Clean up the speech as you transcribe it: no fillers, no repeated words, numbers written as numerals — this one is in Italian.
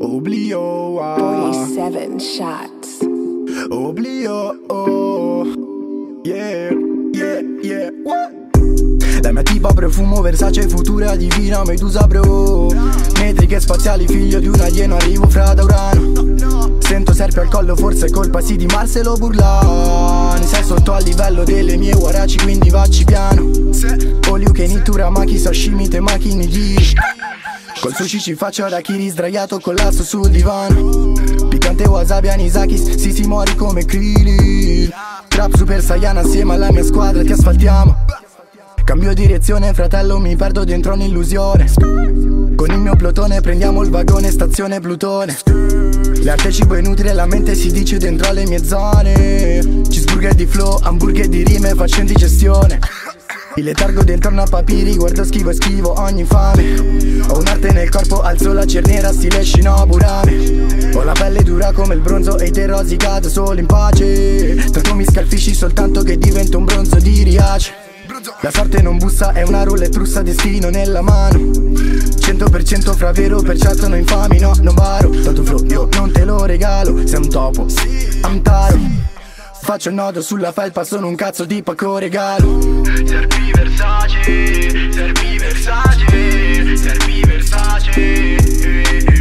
Oblio. 47 shots. Oblio. Yeah, yeah, yeah. What? La mia tipa profumo Versace, futura divina Medusa bro. Metriche spaziali, figlio di un alieno, arrivo fra da Urano. Sento serpio al collo, forse è colpa sì di Marcelo Burlon. Sei sotto al livello delle mie Huarache, quindi vacci piano. All you can eat, Uramaki, Sashimi, temaki, nigiri. Col sushi ci faccio Harakiri, sdraiato collasso sul divano. Piccante Wasabi, Anisakis, si muori come Crilin. Trap super saiyan assieme alla mia squadra ti asfaltiamo. Cambio direzione, fratello, mi perdo dentro un'illusione. Con il mio plotone prendiamo il vagone, stazione Plutone. L'arte cibo è inutile, la mente si dice dentro le mie zone. Cheeseburger di flow, hamburger di rime, faccio indigestione. Il letargo dentro Napapijri, guardo schivo e schivo ogni infame. Ho un'arte nel corpo, alzo la cerniera, stile Shino Aburame. Ho la pelle dura come il bronzo e i te rosicate solo in pace. Tanto mi scalfisci soltanto che divento un bronzo di Riace. La sorte non bussa, è una roulette russa, destino nella mano. 100% fra vero, perciò sono infami, no, non varo. Tanto flow, io non te lo regalo, sei un topo, Hamtaro. Faccio il nodo sulla felpa, sono un cazzo di pacco regalo. Serpi Versace, serpi Versace, serpi Versace.